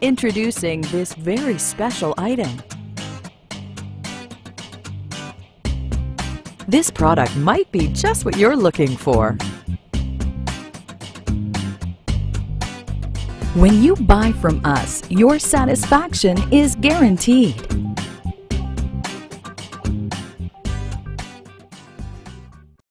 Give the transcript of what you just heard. Introducing this very special item. This product might be just what you're looking for. When you buy from us, your satisfaction is guaranteed.